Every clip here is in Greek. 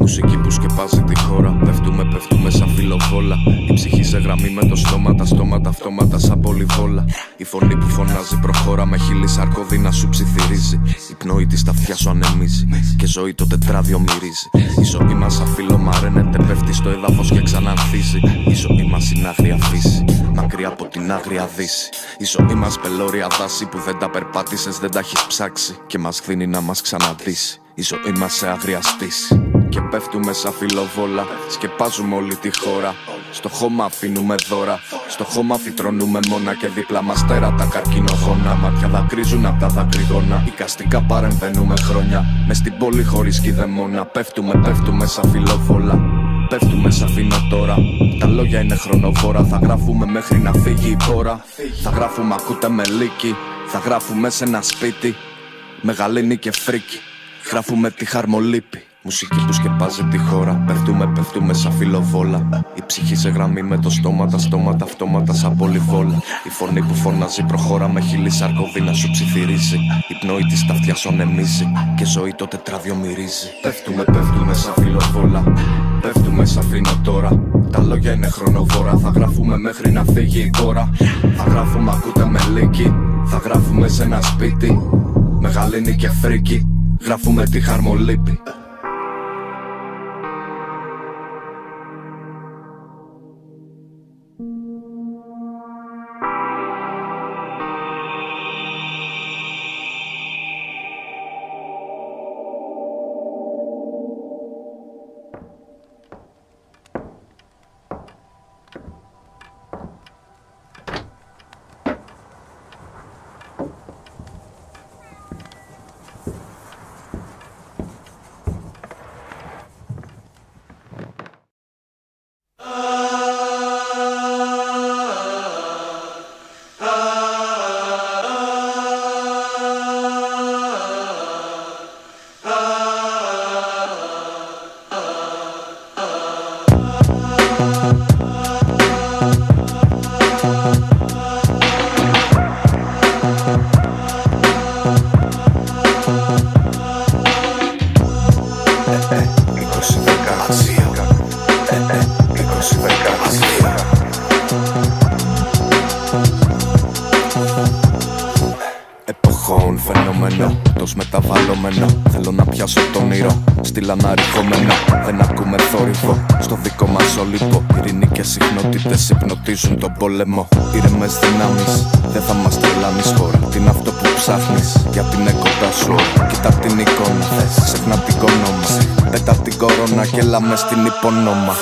Μουσική που σκεπάζει τη χώρα. Πέφτουμε, πέφτουμε σαν φιλοβόλα. Η ψυχή σε γραμμή με το στόμα. Τα στόματα αυτόματα σαν πολυβόλα. Η φωνή που φωνάζει προχώρα. Με χείλη σαρκώδη σου ψιθυρίζει. Η πνοή της τα αυτιά σου ανεμίζει. Και ζωή το τετράδιο μυρίζει. Η ζωή μας σαν φίλο μαραίνεται. Πέφτει στο έδαφος και ξανανθίζει. Η ζωή μας είναι άγρια φύση. Μακριά από την άγρια δύση. Η ζωή μας πελώρια δάση. Που δεν τα περπάτησες, δεν τα έχεις ψάξει. Και μας δίνει να μας ξαναντήσει. Η ζωή μας σε άγρια στήση. Και πέφτουμε σαν φιλοβόλα. Σκεπάζουμε όλη τη χώρα. Στο χώμα αφήνουμε δώρα. Στο χώμα φυτρώνουμε μόνα. Και δίπλα μας τέρατα καρκινογόνα. Μάτια δακρύζουν απ' τα δακρυγόνα. Οικαστικά παρεμβαίνουμε χρόνια. Μες στην πόλη χωρίς κηδεμόνα. Πέφτουμε, πέφτουμε σαν φιλοβόλα. Πέφτουμε σαν φινοτόρα. Τα λόγια είναι χρονοβόρα. Θα γράφουμε μέχρι να φύγει η χώρα. Θα γράφουμε, ακούτε με λύκη. Θα γράφουμε σε ένα σπίτι. Μεγαλύνει και φρίκι. Γράφουμε τη χαρμολύπη. Μουσική που σκεπάζει τη χώρα. Πέφτουμε, πέφτουμε σαν φιλοβόλα. Η ψυχή σε γραμμή με το στόμα. Τα στόματα αυτόματα σαν πολυβόλα. Η φωνή που φωνάζει προχώρα. Με χείλη σαρκώδη να σου ψιθυρίζει. Η πνοή της τα αυτιά σου ανεμίζει. Και ζωή το τετράδιο μυρίζει. Πέφτουμε, πέφτουμε σαν φιλοβόλα. Πέφτουμε σαν φινοτόρα. Τα λόγια είναι χρονοβόρα. Θα γράφουμε μέχρι να φύγει η κόρα. Θα γράφουμε, ακούτε με λύκη. Θα γράφουμε σε ένα σπίτι. Μεγαλύνει και φρίκι. Γράφουμε τη χαρμολύπη. Να ρηχόμενο, δεν ακούμε θόρυβο. Στο δικό μας όλυπο, ειρήνη και συχνότητες υπνοτίζουν τον πόλεμο. Ήρεμες δυνάμεις, δεν θα μας τρελάνεις χώρα. Τι είναι αυτό που ψάχνεις, γιατί είναι κοντά σου. Κοιτά την εικόνα, ξεχνά την κονόμα. Πέτα την κορώνα και έλα μες στην υπονόμα.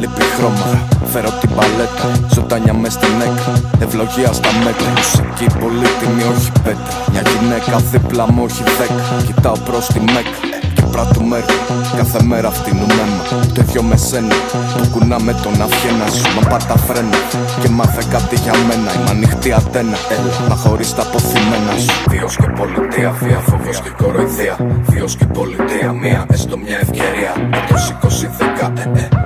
Λείπει χρώμα, φέρω την παλέτα. Ζωντάνια μες στην έκρα, ευλογία στα μέτρα. Μουσική πολύτιμη, όχι πέτρα. Μια γυναίκα δίπλα μου, όχι δέκα. Κοιτάω προς τη Μέκα. Του μέρου. Κάθε μέρα φτύνουμε αίμα. Το ίδιο με σένα που κουνάμε τον αυγένα σου. Μα πάρ' τα φρένα και μάθε κάτι για μένα. Είμαι ανοιχτή αντένα, μα χωρίς τα αποθυμένα σου. Βίος και πολιτεία, βία, φόβος και κοροϊδία. Βίος και πολιτεία, μία έστω μια ευκαιρία. Έτος 20-10,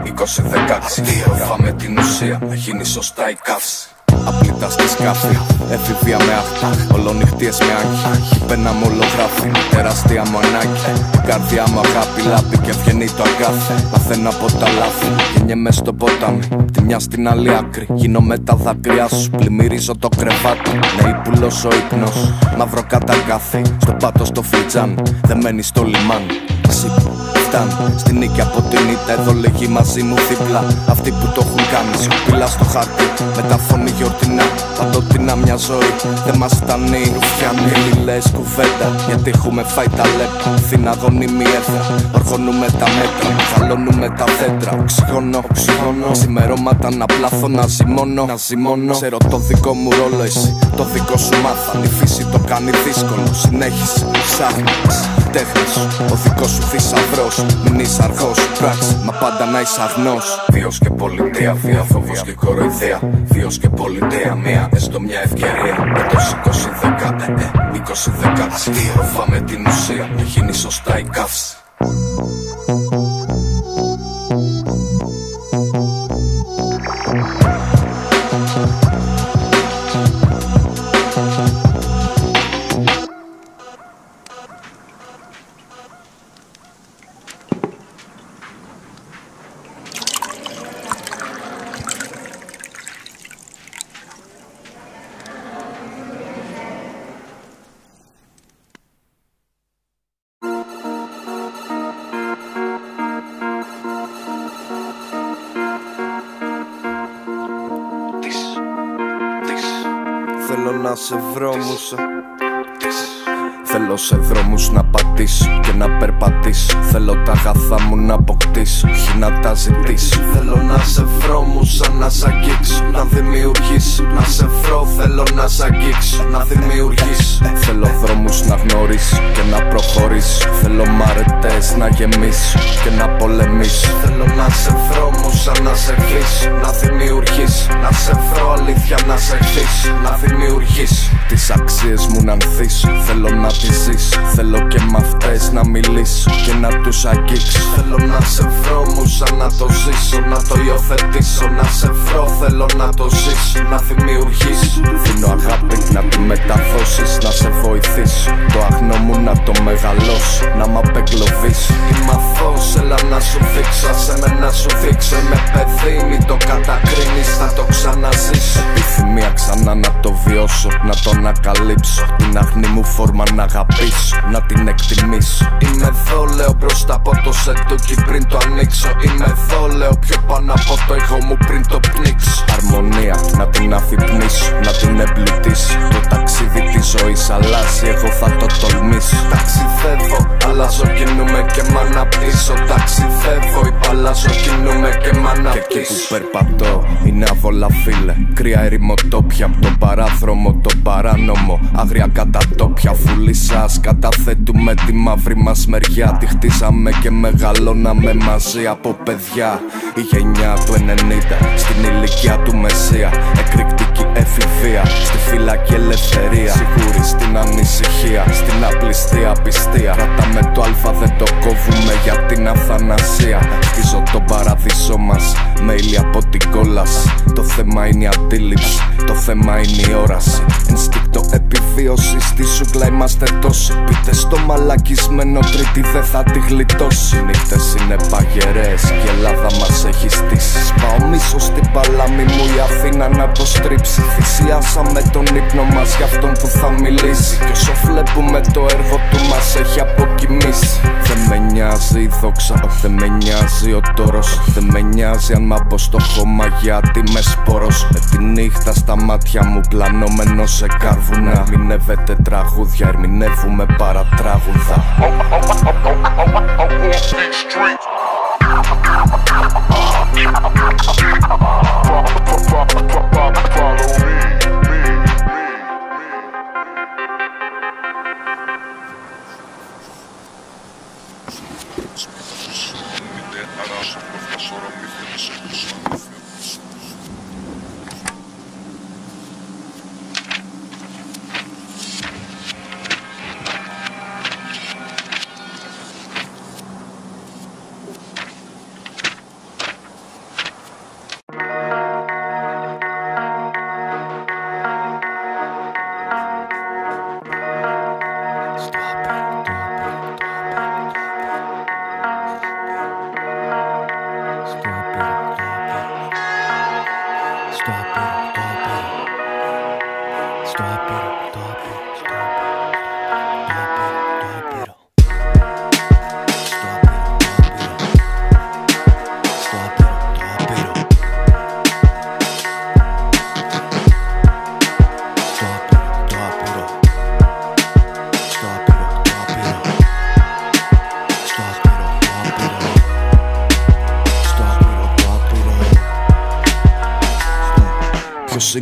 20-16. Φάμε την ουσία, να γίνει σωστά η καύση. Απλήτα στη σκάφη, εφηβεία με αυτά. Ολονυχτίες με άγχη, πένα μου ολογράφη. Τεράστια μου ανάγκη, η καρδιά μου αγάπη. Λάπη και βγαίνει το αγκάθι. Μαθαίνω από τα λάθη, γεννιέμαι στο ποτάμι. Τη μια στην άλλη άκρη, γίνομαι τα δάκρυά σου. Πλημμυρίζω το κρεβάτι, λέει πουλός ο ύπνος. Μαύρο καταγκάθι, στον πάτο στο φλιτζάν. Δεν μένει στο λιμάνι, στην νίκη από την ήττα, εδώ λέγει μαζί μου δίπλα. Αυτοί που το έχουν κάνει, σκουπίλα στο χαρτί. Με τα φωνή γιορτινά, παντοτινά μια ζωή. Δεν μας φτάνει η ρουφιάνη. Λες κουβέντα, γιατί έχουμε φάει τα λεπτά. Θυναγώνει μη έδρα, οργώνουμε τα μέτρα. Χαλώνουμε τα δέντρα, οξυγόνο. Ξημερώματα να πλάθω, να ζυμώνω. Ξέρω το δικό μου ρόλο, εσύ το δικό σου μάθαν. Η φύση το κάνει δύσκολο, συνέχισε, ψάχνεις. Τέχνη σου, ο δικός σου θησαυρός. Μην είσαι αργός, πράξη, μα πάντα να είσαι αγνός. Βίος και πολιτεία, βία, φόβος και κοροϊδία. Βίος και πολιτεία, μία έστω μια ευκαιρία. Έτος 20-10, 20-16. Φοβάμαι την ουσία, να γίνει σωστά η καύση. να σε βρώμουσα. Θέλω σε δρόμους να πατήσω και να περπατήσω. Θέλω τα αγαθά μου να αποκτήσω, όχι να τα ζητήσω. Θέλω να σε βρώμουσα, να σ' αγγίξω, να δημιουργήσω. Να σε βρω, θέλω να σ' αγγίξω, να δημιουργήσω. Θέλω δρόμους να γνωρίσω και να προχωρήσω. Θέλω μαρετές να γεμίσω και να πολεμήσω. Θέλω να σε βρώμουσα, να σε κλείσω, να δημιουργήσω. Να σε βρω αλήθεια, να σε χτίσω, να δημιουργήσω. Τις αξίες μου να ανθίσω, θέλω να τις ζήσω. Θέλω και μ' αυτές να μιλήσω και να τους αγγίξω. Θέλω να σε βρώμουσα, να το ζήσω, να το υιοθετήσω. Να σε βρω, θέλω να το ζήσω, να δημιουργήσω. Δίνω αγάπη να τη μεταδώσεις, να σε βοηθήσω. Το αγνό μου να το μεγαλώσω, να μ' απεγκλωβίσω. Είμαι αθώος, έλα να σου δείξω, άσε με να σου δείξω. Είμαι παιδί, μη το κατακρίνεις, θα το ξαναζήσω. Επιθυμία ξανά να το βιώσω, να το ανακαλύψω. Την αγνή μου φόρμα να αγαπήσω, να την εκτιμήσω. Είμαι εδώ, λέω μπροστά από το σεντούκι πριν το ανοίξω. Είμαι εδώ, λέω πιο πάνω από το εγώ μου πριν το πνίξω. Αρμονία να την αφυπνήσω, να την εμπλουτίσω. Το ταξίδι της ζωής αλλάζει, εγώ θα το τολμήσω. Ταξιδεύω, αλλάζω, κινούμαι και μ' αναπτύσσω. Ταξιδεύω, υπαλλάζω, κινούμαι και μ' αναπτύσσω. Και εκεί που περπατώ είναι άβολα, φίλε. Κρύα ερημοτόπια από τον παράδρομο, το παράνομο. Άγρια κατατόπια, φούλη σας καταθέτουμε τη μαύρη μας μεριά. Τη χτίζαμε και μεγαλώναμε μαζί από παιδιά. Η γενιά του 90 στην ηλικία του Μεσσία. Εκρηκτική εφηβεία, στη φυλακή ελευθερία. Σίγουρη στην ανησυχία, στην απληστή απιστία. Κρατάμε το αλφα, δεν το κόβουμε για την αθανασία. Χτίζω τον παράδεισό μας με ήλια από την κόλαση. Το θέμα είναι η αντίληψη, το θέμα είναι η όραση. Ενστικτο επιβίωση, στη σούκλα είμαστε τόσοι. Πείτε στο μαλακισμένο, τρίτη δεν θα τη γλιτώσει. Νύχτες είναι παγερές και η Ελλάδα μας έχει στήσει. Σπάω μίσο στην παλάμη μου, η Αθήνα να το στρίψει. Θυσιάσαμε τον ύπνο μας για αυτόν που θα μιλήσει. Κι όσο βλέπουμε το έργο του μας έχει αποκοιμήσει. Δεν με νοιάζει η δόξα, δεν με νοιάζει ο τόρος. Δεν με νοιάζει αν μ' αποστοχώμα, γιατί με σπόρος. Με τη νύχτα στα μάτια μου πλανόμενο σε κάρβουνα. Ερμηνεύεται τραγούδια, ερμηνεύουμε παρατράγουδα.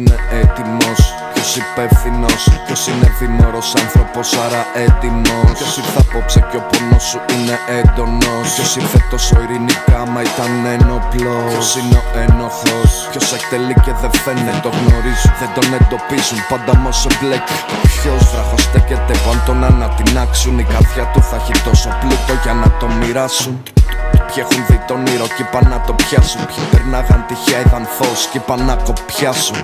Είναι έτοιμος, ποιος υπεύθυνος, ποιος είναι δημόρος άνθρωπος, άρα έτοιμος. Ποιος ήρθε απόψε και ο πόνος σου είναι έντονος. Ποιος ήρθε τόσο ειρηνικά, μα ήταν ένοπλος. Ποιος είναι ο ένοχος, ποιος εκτελεί και δεν φαίνεται. Το γνωρίζουν, δεν τον εντοπίζουν, πάντα όμως εμπλέκει. Ποιος βράχος στέκεται, που αν τον ανατινάξουν, η καρδιά του θα έχει τόσο πλούτο για να το μοιράσουν. Ποιοι έχουν δει τον ήρωα κι είπαν να το πιάσουν. Ποιοι περνάγαν τυχαία, είδαν φως κι είπαν να κοπιάσουν.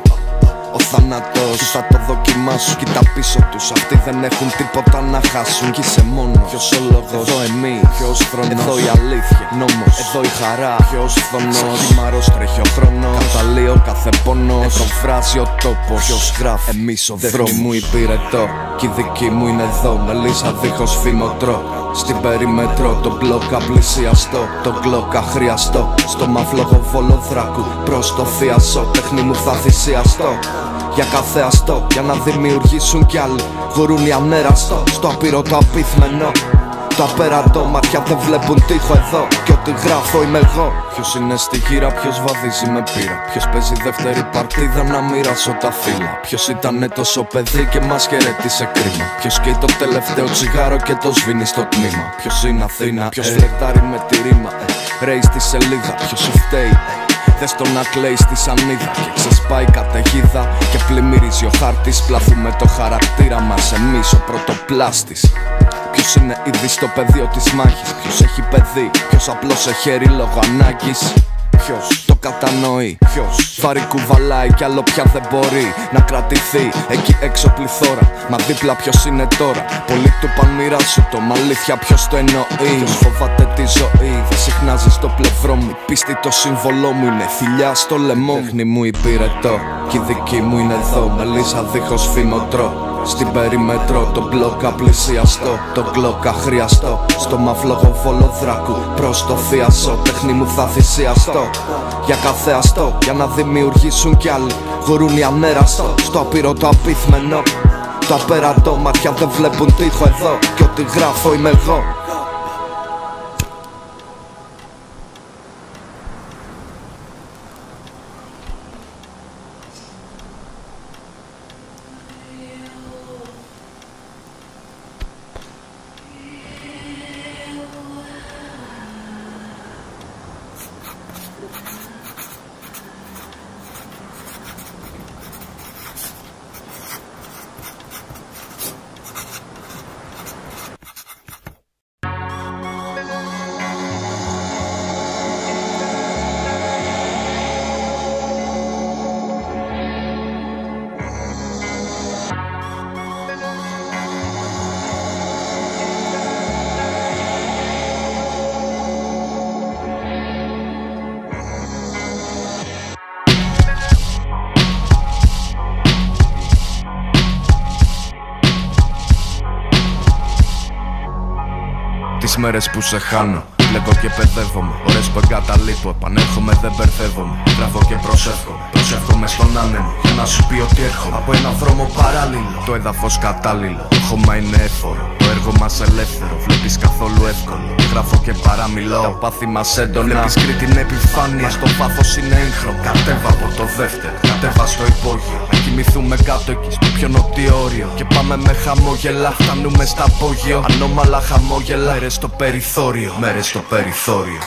Ο θάνατος, θα το δοκιμάσουν. Κοίτα πίσω τους, αυτοί δεν έχουν τίποτα να χάσουν. Κι είσαι μόνο, ποιος ο λόγος. Εδώ εμείς, ποιος θρονός. Εδώ η αλήθεια, νόμος. Εδώ η χαρά, ποιος φθονός. Σαν χυμαρός τρέχει ο χρόνος, καταλύω κάθε πόνος. Εδώ βράζει ο τόπος, ποιος γράφει. Εμείς ο δρόμος. Τέχνη μου υπηρετώ κι η δική μου είναι εδώ. Μελίσσα δίχως φημοτρό. Στην περιμετρό το μπλόκα πλησιαστό, το γκλόκα χρειαστό. Στο μαυλόγο βολοδράκου προς το θίασο, τέχνη μου θα θυσιαστώ. για κάθε αστό, για να δημιουργήσουν κι άλλοι. Γουρούνι ανέραστο, στο απειροτό απίθμενο. Τα απέρατο μάτια δεν βλέπουν τείχο εδώ. Κι ό,τι γράφω είμαι εγώ. Ποιος είναι στη γύρα, ποιος βαδίζει με πείρα. Ποιος παίζει δεύτερη παρτίδα, να μοιράσω τα φύλλα. Ποιος ήτανε τόσο παιδί και μας χαιρέτησε κρίμα. Ποιος καίει το τελευταίο τσιγάρο και το σβήνει στο τμήμα. Ποιος είναι Αθήνα, ποιος φλερτάρει με τη ρήμα. Ρέει στη σελίδα, ποιος σου φταίει. Δες το να κλαίει στη σανίδα και ξεσπάει καταιγίδα. Και πλημμυρίζει ο χάρτης. Πλαθούμε το χαρακτήρα μας, εμείς ο πρωτοπλάστης. Ποιος είναι ήδη στο πεδίο της μάχης. Ποιος έχει παιδί, ποιος απλώς εχέρει λόγω ανάγκης. Ποιος το κατανοεί, ποιος βάρη κουβαλάει κι άλλο πια δεν μπορεί να κρατηθεί. Εκεί έξω πληθώρα, μα δίπλα ποιος είναι τώρα. Πολλοί του παν μοιράσου το, μα αλήθεια ποιος το εννοεί. Ποιος φοβάται τη ζωή, δεν συχνάζει στο πλευρό μου. Πίστη το σύμβολό μου είναι θηλιά στο λαιμό. Τέχνη μου υπηρετώ κι η δική μου είναι εδώ. Μελίσσα δίχως φήμωτρο. Στην περιμέτρο το μπλόκα πλησιαστό, το γκλόκα χρειαστό. Στο μαυλόγο βολοδράκου προς το θίασο. Τέχνη μου θα θυσιαστώ για κάθε αστό, για να δημιουργήσουν κι άλλοι. Γουρούνι ανέραστο, στο απειροτό απίθμενο. Τα απέρατο μάτια δεν βλέπουν τείχο εδώ. Κι ό,τι γράφω είμαι εγώ. Τις μέρες που σε χάνω, βλέπω και παιδεύομαι. Ώρες που εγκαταλείπω, επανέρχομαι, δεν μπερδεύομαι. Γράφω και προσεύχομαι, προσεύχομαι στον άνεμο. Για να σου πει ότι έρχομαι από ένα δρόμο παράλληλο. Το έδαφος κατάλληλο, το χώμα είναι έφορο. Το έργο μας ελεύθερο, βλέπεις καθόλου εύκολο. Γράφω και παραμιλώ, τα πάθη μας έντονα. Βλέπεις την επιφάνεια, στο βάθος είναι έγχρωμο. Κατέβα από το δεύτερο, κατέβα στο υπόγειο. Να κοιμηθούμε κάτω εκεί, στο πιο νότιο όριο. Και πάμε με χαμόγελα, φτάνουμε στα απόγειο. Ανώμαλα χαμόγελα, μέρες στο περιθώριο, μέρες στο περιθώριο.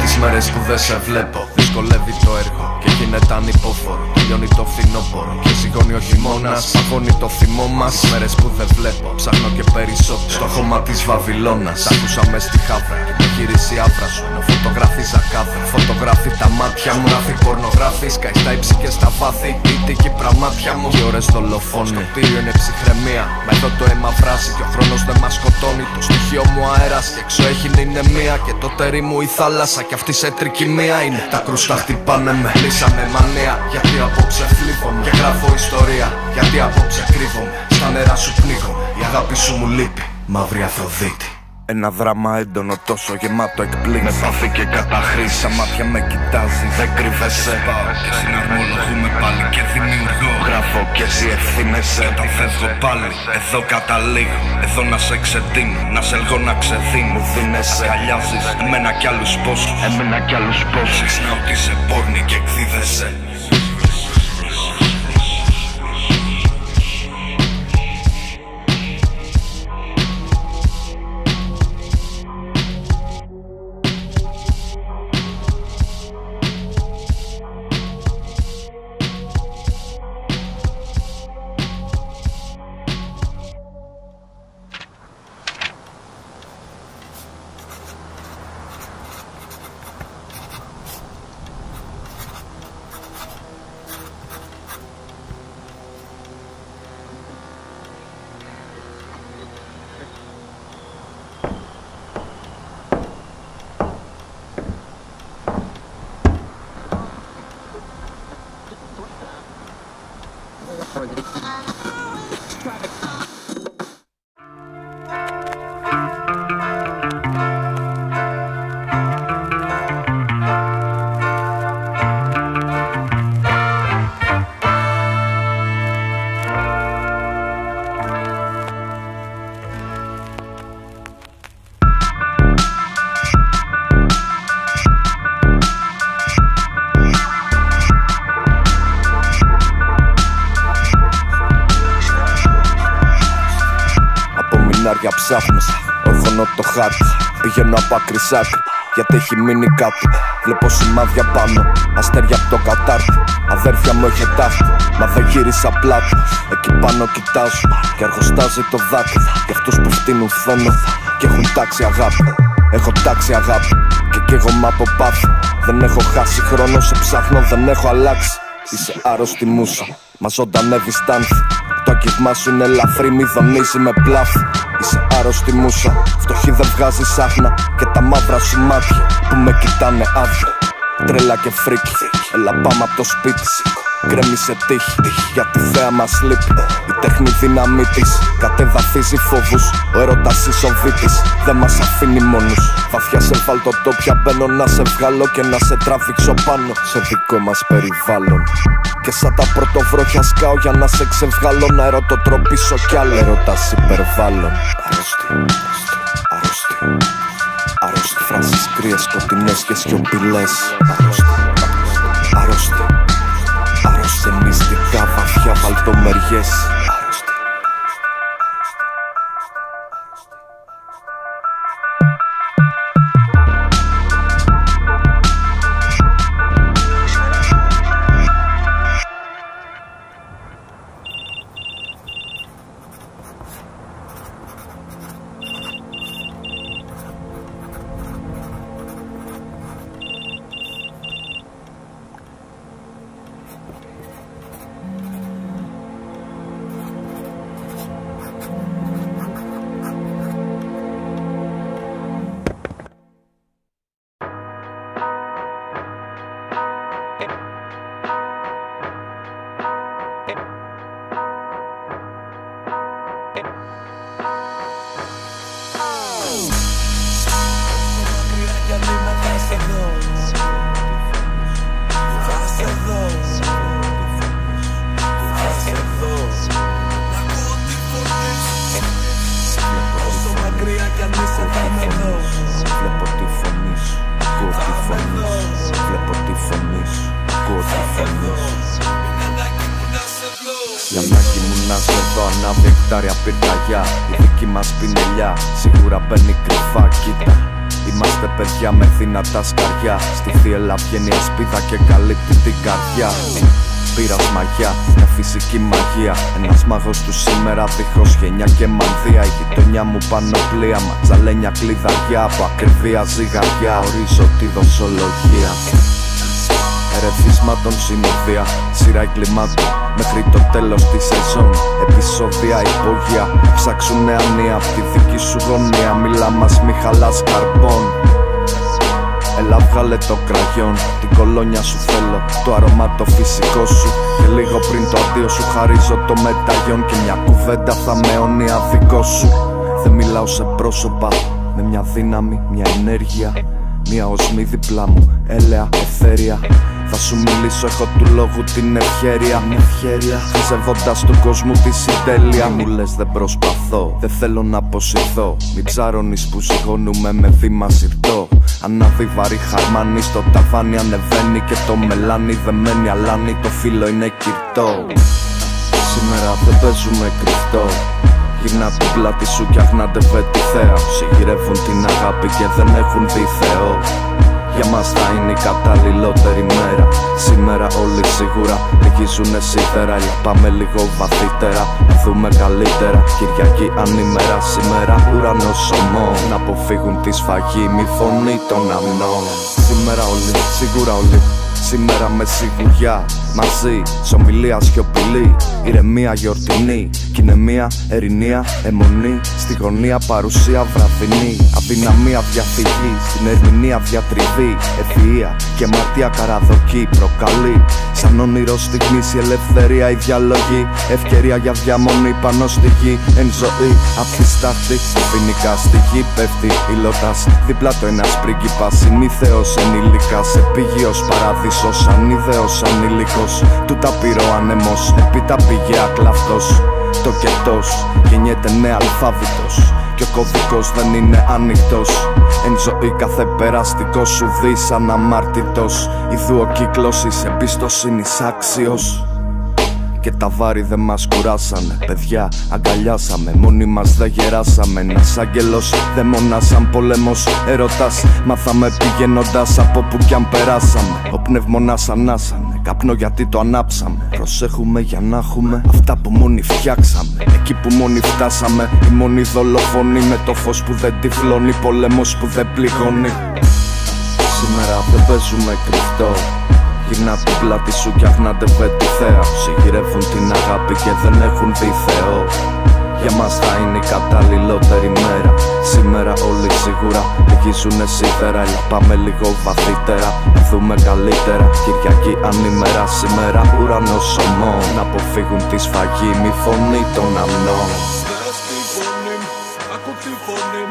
Τις μέρες που δεν σε βλέπω, δυσκολεύει το έργο και γίνεται ανυπόφορο. Τελειώνει το φθινόπωρο και σηκώνει ο χειμώνας. Παγώνει το θυμό μας. Τις μέρες που δεν βλέπω, ψάχνω και περισσότερο στο χώμα της Βαβυλώνας. Σ' άκουσα μες στη χάβρα και με γύρισε άβρα σου. Ενώ φωτογράφιζα κάθε, φωτογράφη τα μάτια μου. Γράφει πορνογράφη, σκάει στα ύψη και στα βάθη. Πίτη κύπρα μάτια μου. Και ώρες δολοφόνοι. Στο κτίριο είναι ψυχραιμία. Μα εδώ το αίμα βράζει και ο χρόνος δεν μας σκοτώνει. Το στοιχείο μου αέρας και έξω έχει είναι μία. Και το τέρι μου η θάλασσα και αυτή σε τρικυμία είναι. Τα κρούστα χτυπάνε με, λύσανε μανία. Γιατί απόψε φλίβομαι και γράφω ιστορία. Γιατί απόψε κρύβομαι, στα νερά σου πνίγομαι. Η αγάπη σου μου λείπει, μαύρη Αφροδίτη. Ένα δράμα έντονο, τόσο γεμάτο εκπλήξη. Με πάθη και καταχρήση. Στα μάτια με κοιτάζει, δεν κρύβεσαι. Πάω και συναρμολογούμε πάλι και δημιουργώ. Γράφω και εσύ ευθύνεσαι. Όταν φεύγω πάλι, εδώ καταλήγω. Εδώ να σε ξετείνω, να σε λγώ να ξεδίνω. Μου δίνεσαι, αγκαλιάζεις εμένα κι άλλους πόσους. Εμένα κι άλλους πόσους. Να ότι σε πόρνη και εκδίδεσαι. χάρια ψάχνεις. Ορφωνώ το χάρτη, πηγαίνω απ' άκρη σ' άκρη, γιατί έχει μείνει κάτι. Βλέπω σημάδια πάνω, αστέρια απ' το κατάρτι. Αδέρφια μου είχε τάχτη, μα δεν γύρισα πλάτη. Εκεί πάνω κοιτάζω και αργοστάζει το δάκρυ. Κι αυτούς που φτύνουν θόνο και έχουν τάξει αγάπη. Έχω τάξει αγάπη και καίγομαι από πάθη. Δεν έχω χάσει χρόνο, σε ψάχνω δεν έχω αλλάξει. Είσαι άρρωστη μούσα, μα ζωντανεύεις τάνθη. Το αγγίγμα σου είναι ελαφρύ, μη δονίζει με πλάθη. Είσαι άρρωστη μούσα, φτωχή δεν βγάζει σάχνα. Και τα μαύρα σου μάτια που με κοιτάνε άδεια. Τρέλα και φρίκη, έλα πάμε απ' το σπίτι. Γκρέμισε τύχη, γιατί θέα μας λείπει. Η τέχνη δύναμή της κατεδαφίζει φόβους. Ο έρωτας ισοβήτης δεν μας αφήνει μόνους. Βαθιά σε βάλτο τόπια μπαίνω να σε βγάλω και να σε τραβήξω πάνω σε δικό μας περιβάλλον. Και σαν τα πρωτοβρόχια σκάω για να σε ξεβγάλω. Να ερωτοτροπήσω κι άλλο. Έρωτας υπερβάλλον. Αρρώστη. Αρρώστη, φράσεις κρύες, σκοτεινές και σιωπηλές. Αρρώστη, αρρώστη, μυστικά βαθιά βαλτομεριές. Τα σκαριά, στη θύελα βγαίνει ασπίδα και καλύπτει την καρδιά. Πήρας μαγιά, μια φυσική μαγεία. Ένας μάγος του σήμερα δίχως γενιά και μανδύα. Η γειτονιά μου πανοπλία, ματσαλένια κλειδαριά. Από ακριβία ζυγαριά ορίζω τη δοσολογία. Ερεθίσματων συνοδεία, σειρά εγκλημάτων μέχρι το τέλος της σεζόν. Επεισόδια υπόγεια, ψάξουνε ανία απ' τη δική σου γωνία. Μίλα μας μη χαλάς καρπών. Έλα βγάλε το κραγιόν, την κολόνια σου θέλω. Το αρώμα το φυσικό σου και λίγο πριν το αντίο σου χαρίζω το μεταγιόν. Και μια κουβέντα θα με αιώνει αδικό σου. Δεν μιλάω σε πρόσωπα, με μια δύναμη, μια ενέργεια. Μια οσμή διπλά μου, έλεα, εθέρια. Θα σου μιλήσω, έχω του λόγου την ευχέρεια. Χρυζεύοντας του κόσμου τη συντέλεια. Μου λες δεν προσπαθώ, δεν θέλω να αποσυρθώ. Μην ψάρωνεις που ζυγώνουμε με βήμα συρτό. Αναβιβαρή χαρμάνι στο ταβάνι ανεβαίνει. Και το μελάνι δεμένη αλάνι, το φύλλο είναι κυρτό. Σήμερα δεν παίζουμε κρυφτό. Γυρνά την πλάτη σου κι αγνάτε τη θέα. Συγγυρεύουν την αγάπη και δεν έχουν δει Θεό. Για μας θα είναι η καταλληλότερη μέρα. Σήμερα όλοι σίγουρα λυγίζουνε σίδερα. Πάμε λίγο βαθύτερα, να δούμε καλύτερα. Κυριακή ανήμερα, σήμερα ουρανός ομών. Να αποφύγουν τη σφαγή, μη φωνή των αμνών. Σήμερα όλοι, σίγουρα όλοι. Σήμερα με σιγουριά, μαζί, σ' ομιλία σιωπηλή. Ηρεμία γιορτινή, κι είναι μία ερηνία, αιμονή. Στη γωνία παρουσία βραδινή. Αδυναμία διαφυγή, στην ερμηνεία διατριβή. Ευφυΐα και αμαρτία καραδοκή προκαλεί. Σαν όνειρο στιγμής η ελευθερία, η διαλογή. Ευκαιρία για διαμονή πάνω στη γη. Εν ζωή, απ' τη στάχτη, ποινικά στη γη πέφτει η λότας. Δίπλα το ένας πρίγκιπας, ημίθεος ενήλικας. Επίγειος παράδεισος. Σαν ιδέος ανήλικος, του τα πήρω ανεμός. Επίτα πήγε ακλαυτός, το κετός. Γεννιέται νεαλφάβητος και ο κωδικός δεν είναι ανοιχτός. Εν ζωή κάθε περαστικός σου δεις αναμάρτητος. Ιδού ο κύκλος, είσαι εμπιστοσύνης άξιος. και τα βάρη δεν μας κουράσανε. Παιδιά αγκαλιάσαμε, μόνοι μας δεν γεράσαμε. Ένας άγγελος, δαίμονας, σαν πολέμος, έρωτας. Μάθαμε πηγαίνοντας από που κι αν περάσαμε. Ο πνευμονάς ανάσανε, καπνό γιατί το ανάψαμε. Προσέχουμε για να έχουμε αυτά που μόνοι φτιάξαμε. Εκεί που μόνοι φτάσαμε, η μόνη δολοφονή. Με το φως που δεν τυφλώνει, πολέμος που δεν πληγώνει. Σήμερα δεν παίζουμε κρυφτό. Γυρνά την πλάτη σου κι αγναντεύε τη θέα. Συγχυρεύουν την αγάπη και δεν έχουν δει Θεό. Για μας θα είναι η καταλληλότερη μέρα. Σήμερα όλοι σίγουρα λυγίζουνε σίδερα. Έλα πάμε λίγο βαθύτερα, να δούμε καλύτερα. Κυριακή ανήμερα, σήμερα ουρανός ομών. Να αποφύγουν τη σφαγή, μη φωνή των αμνών. Δες τη φωνή, ακού τη φωνή.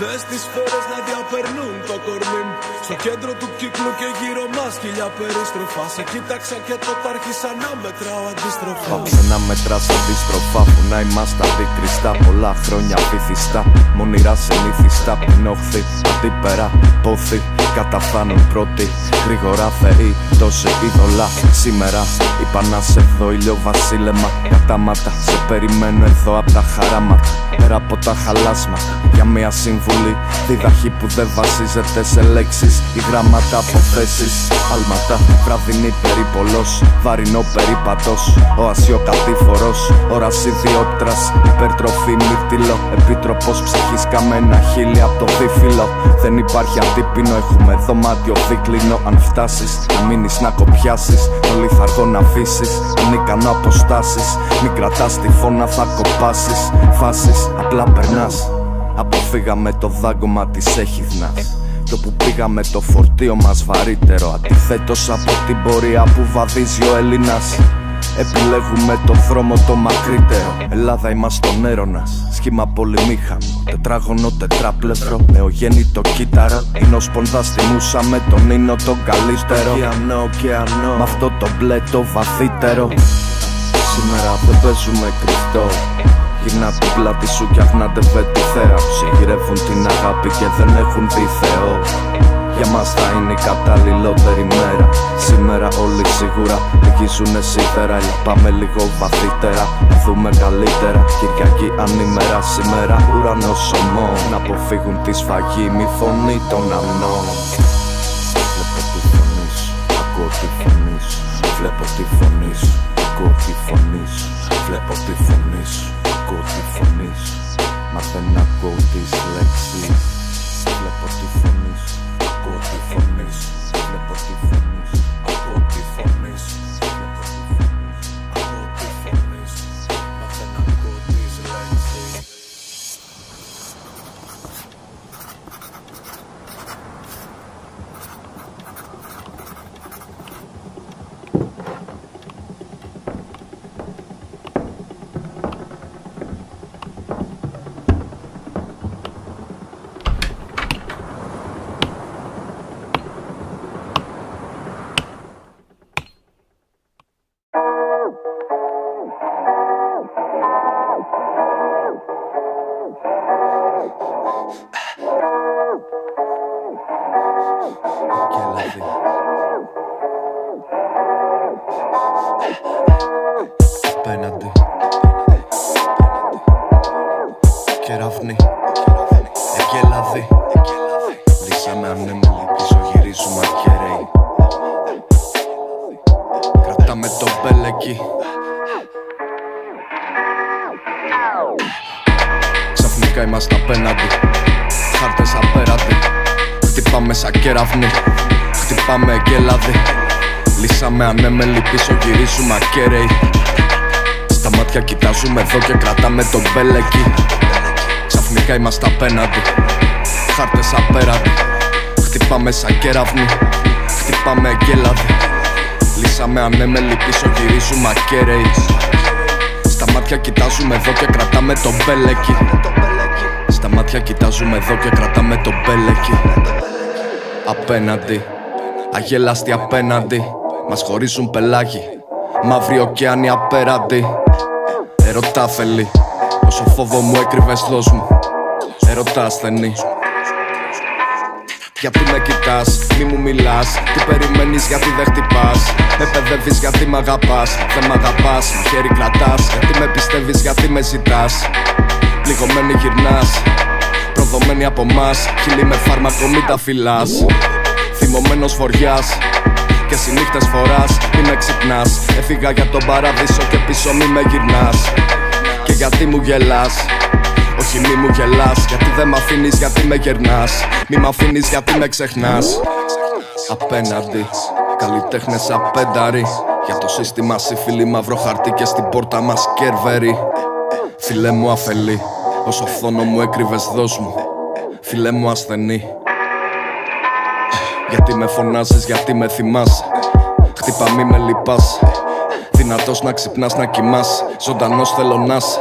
Δες τις σφαίρες να διαπερνούν το κορμί. Στο κέντρο του κύκλου και γύρω μας χίλια περίστροφα. Σε κοίταξα και τότε άρχισα να μετράω αντίστροφα. Πάψε να μετράς αντίστροφα, φουνά είμασταν αντικριστά. Πολλά χρόνια βυθιστά, μόνιρα συνήθιστα. Πινόχθη, αντίπερα, πόθη, καταφάνουν πρώτοι. Γρήγορα θεοί, τόσοι είδωλα. Σήμερα είπα να σε δω ηλιοβασίλεμα. Κατάματα, σε περιμένω εδώ απ' τα χαράματα. Πέρα από τα χαλάσματα, για μια συμβουλή. Διδαχή που δεν βασίζεται σε λέξεις. Οι γράμματα από θέσεις, άλματα, βραδινή περίπολος. Βαρινό περίπατος, ο ασιοκατήφορος. Όραση διόπτρας, υπερτροφή μύρτιλο. Επίτροπος ψυχής καμένα χείλη απ' το δίφυλλο. Δεν υπάρχει αντίπεινο, έχουμε δωμάτιο δίκλινο. Αν φτάσεις, να μείνεις να κοπιάσεις. Το λιθαργό να αφήσεις, ανίκανο αποστάσεις. Μην κρατάς τη φώνα, θα κοπάσεις. Φάσεις, απλά περνάς. Αποφύγαμε το δάγκωμα της έχιδνας. Το που πήγαμε το φορτίο μας βαρύτερο. Αντιθέτως από την πορεία που βαδίζει ο Έλληνας. Επιλέγουμε το δρόμο το μακρύτερο. Ελλάδα είμαστε ο Νέρονας, σχήμα πολυμήχανο. Τετράγωνο τετράπλευρο, νεογέννητο κύτταρο. Είναι ο σπονδάς, τιμούσαμε τον ίνο τον καλύτερο. Ωκεανό, ωκεανό, μ' αυτό το μπλε το βαθύτερο. Σήμερα δεν παίζουμε κρυφτό. Γυρνά την πλάτη σου κι αγναντεύε τη θέα. Συγχυρεύουν την αγάπη και δεν έχουν δει Θεό. Για μας θα είναι η καταλληλότερη μέρα. Σήμερα όλοι σίγουρα λυγίζουνε σίδερα. Έλα πάμε λίγο βαθύτερα, να δούμε καλύτερα. Κυριακή ανήμερα, σήμερα ουρανός ομών. Να αποφύγουν τη σφαγή, μη φωνή των αμνών. Βλέπω τη φωνή σου, ακούω τη φωνή σου. Βλέπω τη φωνή σου, ακούω τη φωνή σου. Βλέπω τη φωνή σου, ακούω τη φωνή σου. Μα δεν ακούω τις λέξεις. Βλέπω τη φωνή σου, ακούω τη φωνή σου. Βλέπω τη φωνή σου, ακούω τη φωνή σου. Βλέπω τη φωνή σου, ακούω τη φωνή σου. Μα δεν ακούω τις λέξεις. Πέναντι κεραυνή, εγκελάδι. Λύσαμε ανέμελοι, πίσω γυρίζουμε ακέραιοι. Κρατάμε το μπέλεκι. Ξαφνικά είμαστε απέναντι, χάρτες απέραντι. Χτυπάμε σαν κεραυνή, χτυπάμε εγκελάδι. Λύσαμε ανέμελοι, πίσω γυρίζουμε ακέραιοι. Στα μάτια κοιτάζουμε εδώ και κρατάμε τον μπέλεκι. Ξαφνικά είμαστε απέναντι, χάρτες απέραντι. Χτυπάμε σαν κεραυνή, χτυπάμε εγκέλαδι. Λύσαμε ανέμελοι, πίσω γυρίζουμε ακέραιοι. Στα μάτια κοιτάζουμε εδώ και κρατάμε τον μπέλεκι. Στα μάτια κοιτάζουμε εδώ και κρατάμε τον μπέλεκι. Απέναντι, αγελάστη απέναντι. Μας χωρίζουν πελάγοι, μαύροι ωκεάνοι απέραντι. Ερωτάφελη, όσο φόβο μου έκρυβες δώσ' μου. Ερωτά ασθενή. Γιατί με κοιτάς, μη μου μιλάς. Τι περιμένεις, γιατί δεν χτυπάς. Επαιδεύεις, γιατί μ' αγαπάς. Δεν μ' αγαπάς, χέρι κρατάς. Τι με πιστεύεις, γιατί με ζητάς. Πληγωμένη γυρνάς, προδομένη από εμάς. Χείλη με φάρμακο, μη τα φυλάς. Θυμωμένος βοριάς και συνύχτες φοράς. Μη με ξυπνάς, έφυγα για τον παράδεισο και πίσω μη με γυρνάς. Και γιατί μου γελάς. Όχι, μη μου γελάς, γιατί δεν μ' αφήνεις, γιατί με γερνάς. Μη μ' αφήνεις, γιατί με ξεχνάς. Απέναντι, καλλιτέχνες απένταροι. Για το σύστημα σύφυλλοι, μαύρο χαρτί και στην πόρτα μας κέρβεροι. Φιλέ μου αφελή, όσο φθόνο μου έκρυβες δώσ' μου. Φιλέ μου ασθενή. Γιατί με φωνάζεις, γιατί με θυμάσαι. Χτύπα μη με λυπάς. Δυνατός να ξυπνάς, να κοιμάς. Ζωντανός θέλω να είσαι.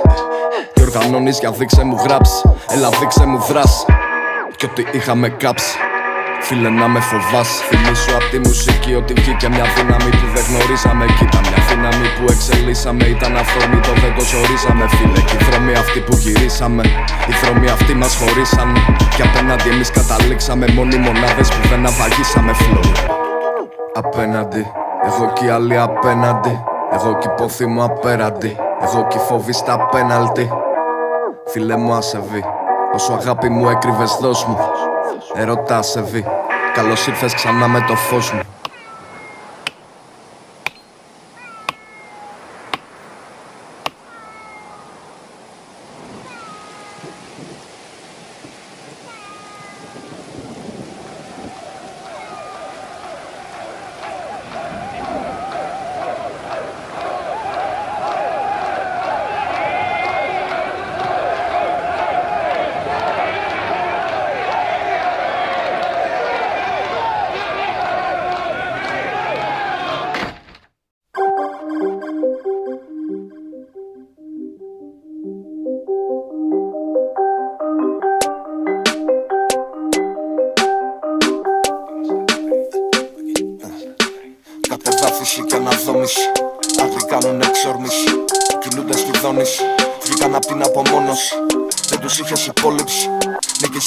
Κανόνης για δείξε μου γράψ. Έλα δείξε μου δράσ. Κι ό,τι είχαμε κάψει. Φίλε να με φοβάς. Θυμήσου απ' τη μουσική ότι βγήκε μια δύναμη που δεν γνωρίζαμε. Κοίτα μια δύναμη που εξελίσαμε. Ήταν αυθόρμητο, δεν το ζορίζαμε. Φίλε και οι δρόμοι αυτοί που γυρίσαμε, οι δρόμοι αυτοί μας χωρίσανε. Κι απέναντι εμείς καταλήξαμε. Μόνοι μονάδες που δεν αβαγίσαμε. Φλόρ απέναντι, εγώ κι άλλοι απέναντι. Εγώ κι υποθύμω απέραντι. Εγώ κι φόβη στα πέναλτι. Φίλε μου ασεβή, όσο αγάπη μου έκρυβες δώσ' μου. Ερώτα ασεβή, καλώς ήρθες ξανά με το φως μου.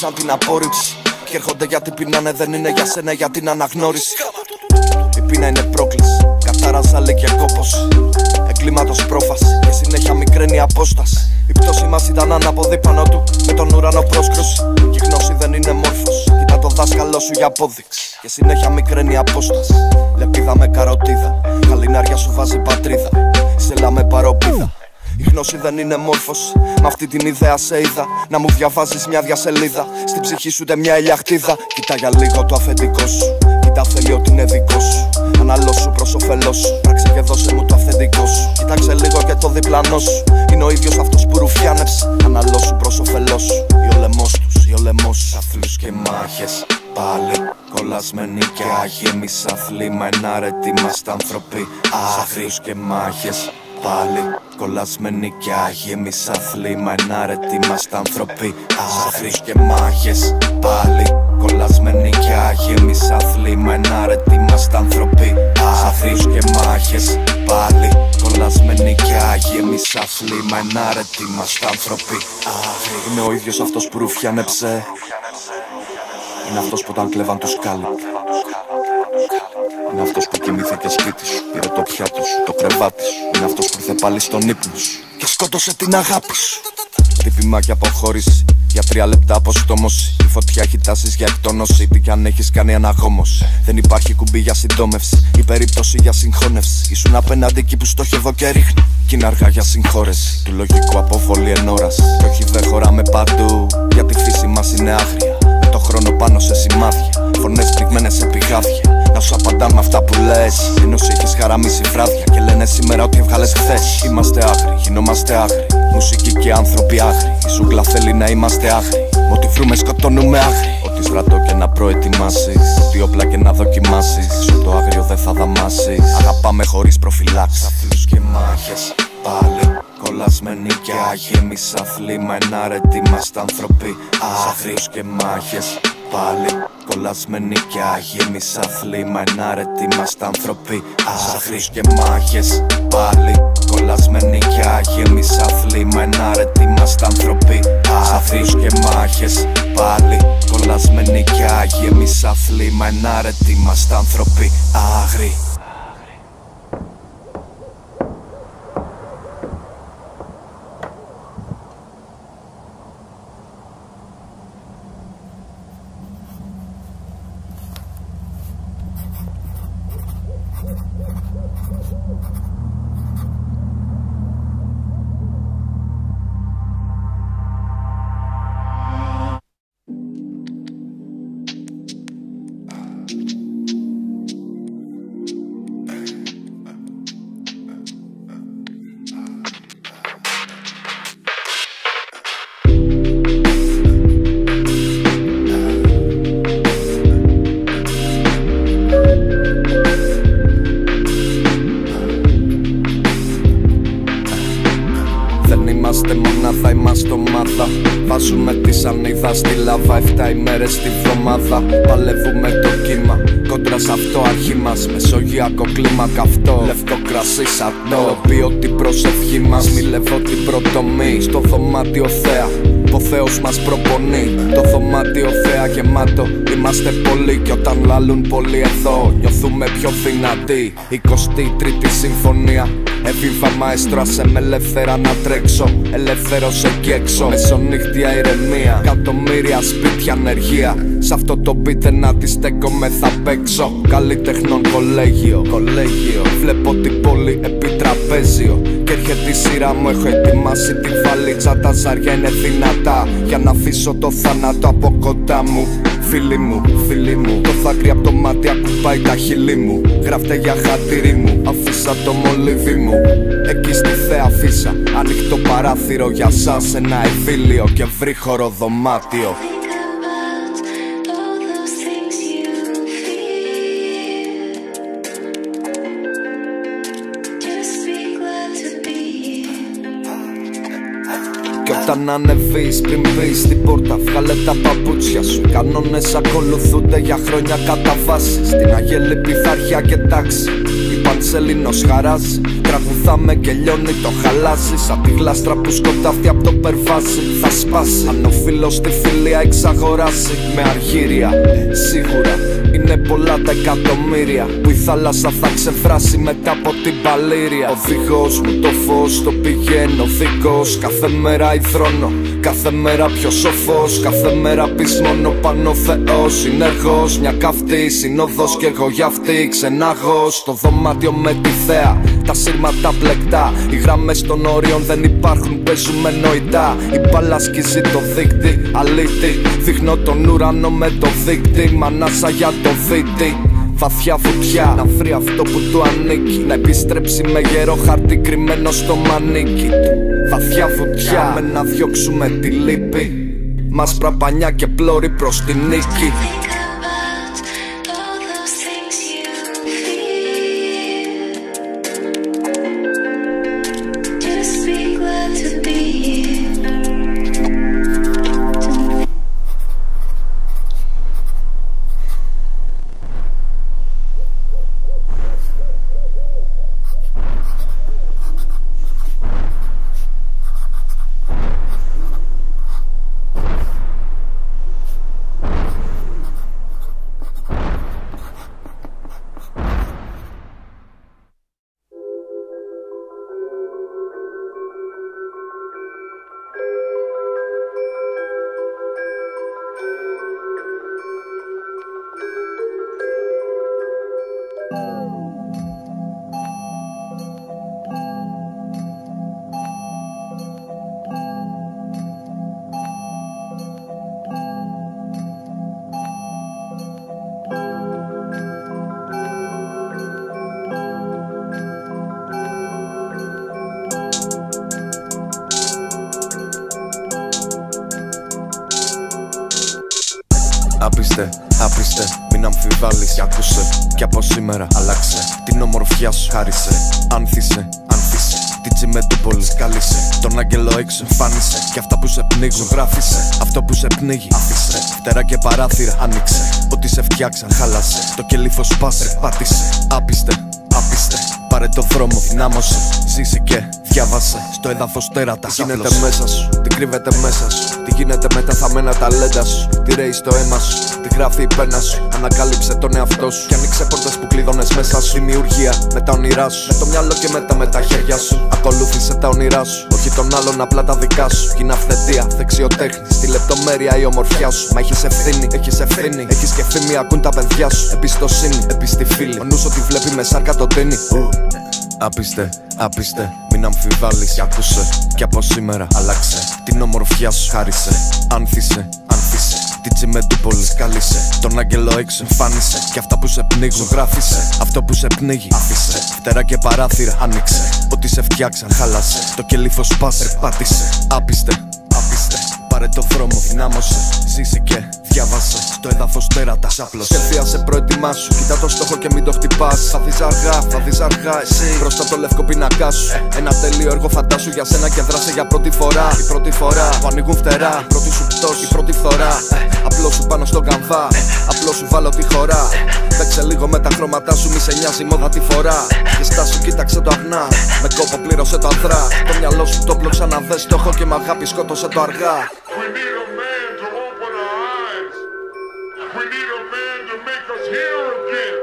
Σαν την απόρριψη και έρχονται γιατί πεινάνε, δεν είναι για σένα, για την αναγνώριση. Η πείνα είναι πρόκληση, κατάραζα λέει και κόπος. Εγκλήματος πρόφαση και συνέχεια μικραίνει απόσταση. Η πτώση μας ήταν ανάποδη πάνω του, με τον ουρανό πρόσκρουση. Και η γνώση δεν είναι μόρφος, κοίτα το δάσκαλό σου για απόδειξη. Και συνέχεια μικραίνει απόσταση, λεπίδα με καροτίδα. Χαλινάρια σου βάζει πατρίδα, σελά με παροπίδα. Η γνώση δεν είναι μόρφος, με αυτή την ιδέα σε είδα. Να μου διαβάζεις μια διασελίδα, στην ψυχή σου ούτε μια ελιαχτίδα. Κοίτα για λίγο το αφεντικό σου, κοίτα θέλει ότι είναι δικό σου. Αναλώσου προς όφελός σου, πράξε και δώσε μου το αυθεντικό σου. Κοίταξε λίγο και το διπλανό σου, είναι ο ίδιος αυτός που ρουφιάνεψε. Αναλώσου προς όφελός σου, ή ο λαιμός τους, ή ο λαιμός τους. Αθλούς και μάχες, πάλι κολλασμένοι και άγεμοι. Σαν θλίμα ενάρετοι είμαστε άνθρωποι άγριους και μάχες. Πάλι κολλασμένοι και άγεμοι σαν θλίμα ενάρετοι είμαστε άνθρωποι άγριοι και μάχες. Πάλι κολλασμένοι και άγεμοι σαν θλίμα ενάρετοι είμαστε άνθρωποι άγριοι και μάχες. Πάλι κολλασμένοι και άγεμοι σαν θλίμα ενάρετοι είμαστε άνθρωποι άγριοι. Είναι ο ίδιος αυτός που ρουφιάνεψε. Είναι αυτός που όταν κλέβαν τους κάλυπτε. Είναι αυτός που κοιμήθηκε σπίτι σου, πήρε το πιάτο σου, το κρεβάτι σου. Είναι αυτός που ήρθε πάλι στον ύπνο σου και σκότωσε την αγάπη σου. Τύπημα και αποχώρηση, για 3 λεπτά αποστόμωση. Η φωτιά έχει τάσεις για εκτόνωση, τι κι αν έχεις κάνει αναγόμωση. Δεν υπάρχει κουμπί για συντόμευση, η περίπτωση για συγχώνευση. Ήσουν απέναντι εκεί που στόχευω και ρίχνω. Κι είναι αργά για συγχώρεση, του λογικού αποβολή εν ώρας. Κι όχι δεν χωράμε παντού, γιατί η φύση μας είναι άγρια. Με το χρόνο πάνω σε σημάδια, φωνές πνιγμένες σε πηγάδια. Να σου απαντάν με αυτά που λες, ενώ σου έχεις χαραμίσει βράδια. Και λένε σήμερα ότι έβγαλες χθες. Είμαστε άγριοι, γινόμαστε άγριοι. Μουσική και άνθρωποι άγριοι. Η ζούγκλα θέλει να είμαστε άγριοι. Ό,τι βρούμε σκοτώνουμε άγριοι. Ό,τι στρατό και να προετοιμάσεις, ό,τι όπλα και να δοκιμάσεις, σου το άγριο δεν θα δαμάσεις. Αγαπάμε χωρίς προφυλάξεις. Αθλούς και μάχες, πάλι κολλασμένοι και άγεμοι. Σαν θλίμα ενάρετοι είμαστε άνθρωποι άγριοι και μάχες. Πάλι κολλασμένοι και άγεμοι σαν θλίμα ενάρετοι είμαστε άνθρωποι άγριοι και μάχες. Πάλι κολλασμένοι και άγεμοι σαν θλίμα ενάρετοι είμαστε άνθρωποι άγριοι και μάχες. Πάλι κολλασμένοι και άγεμοι. και εμείς αθλοί, μα εν άρετοι είμαστε άνθρωποι άγριοι. Βάζουμε τη σανίδα στη λάβα 7 ημέρες τη βδομάδα. Παλεύουμε το κύμα, κόντρα σ' αυτό αρχή μας. Μεσογειακό κλίμα καυτό, λευκό κρασί σατό. Ποιώ την προσευχή μας, μιλεύω την προτομή. Στο δωμάτιο θέα, ο Θεός μας προπονεί. Το δωμάτιο θέα γεμάτο, είμαστε πολλοί. Κι όταν λαλούν πολλοί εδώ, νιώθουμε πιο δυνατοί. 23η συμφωνία, έβιβα μαέστρο, ας με ελεύθερα να τρέξω. Ελεύθερος εκεί έξω, μεσονύχτια ηρεμία. Κατομμύρια σπίτια ανεργία, σ' αυτό το πείτε να τη στέκομαι θα παίξω. Καλλιτεχνών κολέγιο, βλέπω την πόλη επί τραπέζιο. Κι έρχεται η σειρά μου, έχω ετοιμάσει τη βαλίτσα. Τα ζάρια είναι δυνατά, για να αφήσω το θάνατο από κοντά μου. Φίλοι μου, το δάκρυ απ' το μάτι ακουμπάει τα χείλη μου. Γράφτε για χατήρι μου, αφήσα το μολύβι μου. Εκεί στη θέα αφήσα ανοιχτό παράθυρο για σας. Ένα εφήλιο και ευρύχωρο δωμάτιο. Όταν ανεβείς πριν πεις την πόρτα, βγάλε τα παπούτσια σου. Κανόνες ακολουθούνται για χρόνια κατά βάση. Στην αγέλη πειθαρχία και τάξη, η πανσελίνος χαράζει. Τραγουδάμε και λιώνει το χαλάζι. Σαν τη γλάστρα που σκοτάφτει απ' το περβάζι. Θα σπάσει αν ο φίλος τη φιλία εξαγοράσει. Με αργύρια σίγουρα είναι πολλά τα εκατομμύρια που η θάλασσα θα ξεφράσει μετά από την παλήρια. Οδηγός μου το φως, το πηγαίνω δικός. Κάθε μέρα υδρώνω, κάθε μέρα πιο σοφός. Κάθε μέρα πεις μόνο πάνω Θεός. Είναι εργός, μια καυτή συνόδος κι εγώ γι' αυτή ξενάγος. Στο δωμάτιο με τη θέα, τα σύρματα πλεκτά. Οι γραμμές των όριων δεν υπάρχουν, παίζουμε νοητά. Η μπάλα σκίζει το δείκτη, αλήτη. Δείχνω τον ουρανό με το δείκτη, μ' ανάσα για το δίτη. Βαθιά βουτιά, να βρει αυτό που του ανήκει. Να επιστρέψει με γερό χαρτί κρυμμένο στο μανίκι. Βαθιά βουτιά, με να διώξουμε τη λύπη. Μας πραπανιά και πλώρη προς τη νίκη. Απίστε, μην αμφιβάλλεις κι ακούσε. Κι από σήμερα αλλάξε την ομορφιά σου. Χάρισε, άνθισε την τσιμεντούπολη. Σκάλισε τον άγγελο έξω, εμφάνισε. Κι αυτά που σε πνίγουν, γράφισε. Αυτό που σε πνίγει, άφησε. Φτερά και παράθυρα, άνοιξε. Ό,τι σε φτιάξαν, χάλασε. Το κελίφο σπάσε, πάτησε. Άπιστε, πάρε το δρόμο, δυνάμωσε. Ζήσε και Διάβασε στο έδαφος τέρατα. Τι γίνεται μέσα σου, τι κρύβεται μέσα σου. Τι γίνεται με τα θαμμένα ταλέντα σου. Τι ρέει στο αίμα σου, τι γράφει η πένα σου. Ανακάλυψε τον εαυτό σου και άνοιξε πόρτες που κλείδωνες μέσα σου. Δημιουργία με τα όνειρά σου. Με το μυαλό και με τα χέρια σου. Ακολούθησε τα όνειρά σου. Όχι των άλλων, απλά τα δικά σου. Κι είναι αυθεντία, δεξιοτέχνη. Στη λεπτομέρεια η ομορφιά σου. Μα έχεις ευθύνη, έχεις ευθύνη. Έχεις και ευθύνη, ακούν τα παιδιά σου. Εμπιστοσύνη, επιστηφίλη. Ο νους ότι βλέπει με σάρκα το τίνι. Άπιστε, άπιστε, μην αμφιβάλλεις. Κι ακούσε, κι από σήμερα αλλάξε. Την ομορφιά σου χάρισε. Άνθισε, άνθισε. Την τσιμεντούπολη σκάλισε. Τον άγγελο έξω εμφάνισε. Κι αυτά που σε πνίγουν γράφισε. Αυτό που σε πνίγει άφησε. Φτερά και παράθυρα άνοιξε. Ό,τι σε φτιάξαν χάλασε. Το κελίφο σπάσε, πάτησε. Άπιστε, άπιστε. Πάρε το δρόμο, δυνάμωσε. Ζήσε και διάβασε. Στο έδαφος τέρατα, σάπλωσε. Σχεδίασε, προετοιμά σου. Κοίτα το στόχο και μην το χτυπάς. Θα δεις αργά, θα δεις αργά. Εσύ μπροστά το λευκό πίνακά σου. Ένα τέλειο έργο φαντάσου για σένα και δράσε για πρώτη φορά. Η πρώτη φορά που ανοίγουν φτερά. Η πρώτη σου πτώση, η πρώτη φθορά. Απλώσου πάνω στον καμβά. Απλώσου βάλω τη χώρα. Παίξε λίγο με τα χρώματά σου, μη σε νοιάζει μόδα τη φορά. Και στάσου, κοίταξε το αγνά. Με κόπο πλήρωσε το αδρά. Το μυαλό σου το πλο ξαναδέ στόχο και μ' αγάπη σκότωσε το αργά. We need a man to open our eyes. We need a man to make us hear again.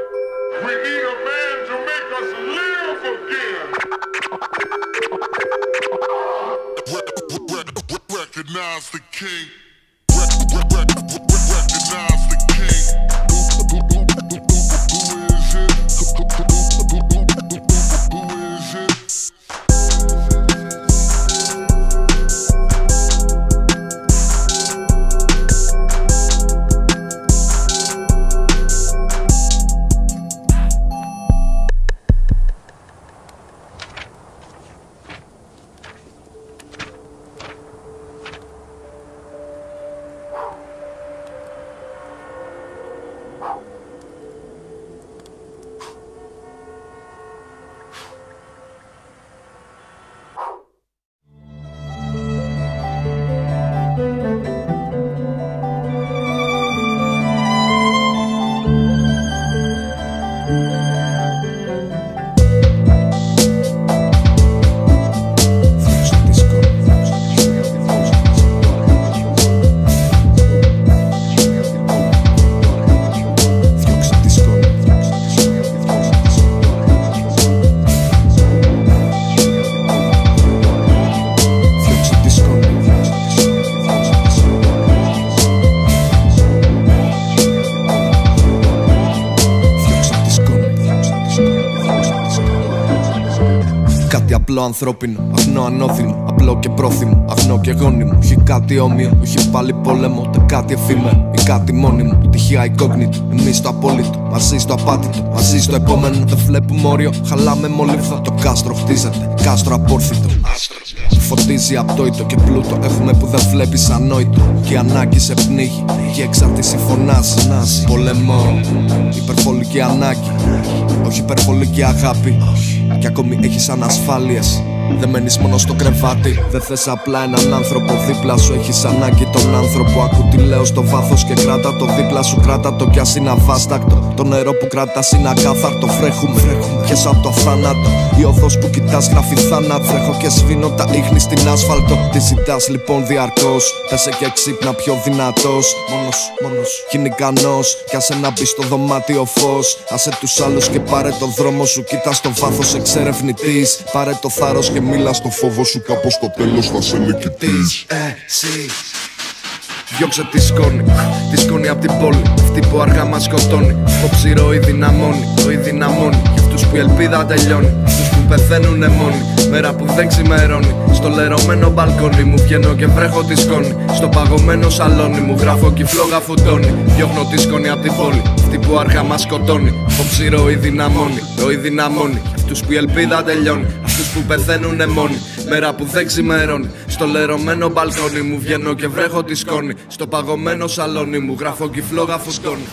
We need a man to make us live again. Recognize the king. Recognize the king. Who is it? Who is it? Απλό ανθρώπινο, αγνό ανώθινο, απλό και πρόθυμο, αγνό και γόνιμο. Είχε κάτι όμοιο, είχε πάλι πόλεμο, ούτε κάτι εφήμερο ή κάτι μόνιμο. Τυχαία incognito, εμείς το απόλυτο, μαζί στο απάτητο, μαζί στο επόμενο. Δεν βλέπουμε όριο, χαλάμε μόλιβδα. Το κάστρο χτίζεται, κάστρο απόρθητο. Φωτίζει απτόητο και πλούτο έχουμε που δεν βλέπεις ανόητο. Και η ανάγκη σε πνίγει, και η εξάρτηση φωνάζει. Πολεμό, υπερβολική ανάγκη, όχι υπερβολική αγάπη. Κι ακόμη έχεις ανασφάλειες. Δεν μένεις μόνο στο κρεβάτι. Δεν θες απλά έναν άνθρωπο δίπλα σου. Έχεις ανάγκη τον άνθρωπο. Ακού τι λέω στο βάθος και κράτα το δίπλα σου. Κράτα το κι ας είναι αβάστακτο. Το νερό που κρατάς είναι ακάθαρτο. Βρέχουμε, πιέσα από το θάνατο. Η οδός που κοιτάς γράφει θάνατο. Βρέχω και σβήνω τα ίχνη στην άσφαλτο. Τι ζητάς λοιπόν διαρκώς. Πέσε και ξύπνα πιο δυνατός. Μόνος, γίνει ικανός. Κι άσε να μπει στο δωμάτιο φως. Άσε τους άλλους και πάρε το δρόμο σου. Κοίτα στο βάθος εξερευνητής. Πάρε το θάρρος και μίλα στο φόβο σου, κάπως στο τέλος θα σε νικητής. Εσύ διώξε τη σκόνη απ' την πόλη. Αυτή που αργά μας σκοτώνει. Το ψηρό ή δυναμώνει, το ή δυναμώνει. Κι αυτούς που η ελπίδα τελειώνει, αυτούς που πεθαίνουνε μόνοι. Μέρα που δεν ξημερώνει. Στο λερωμένο μπαλκόνι μου βγαίνω και βρέχω τη σκόνη. Στο παγωμένο σαλόνι μου γράφω κυφλόγα φουντώνει. Διώχνω τη σκόνη απ' την πόλη. Αυτή που αργά μας σκοτώνει. Το ψηρό ή δυναμώνει, το ή δυναμώνει. Αυτούς που η ελπίδα τελειώνει. Αυτούς που πεθαίνουνε μόνοι. Μέρα που δεν ξημερώνει. Στο λερωμένο μπαλκόνι μου βγαίνω και βρέχω τη σκόνη. Στο παγωμένο σαλόνι μου γράφω κυφλόγα φουντώνει.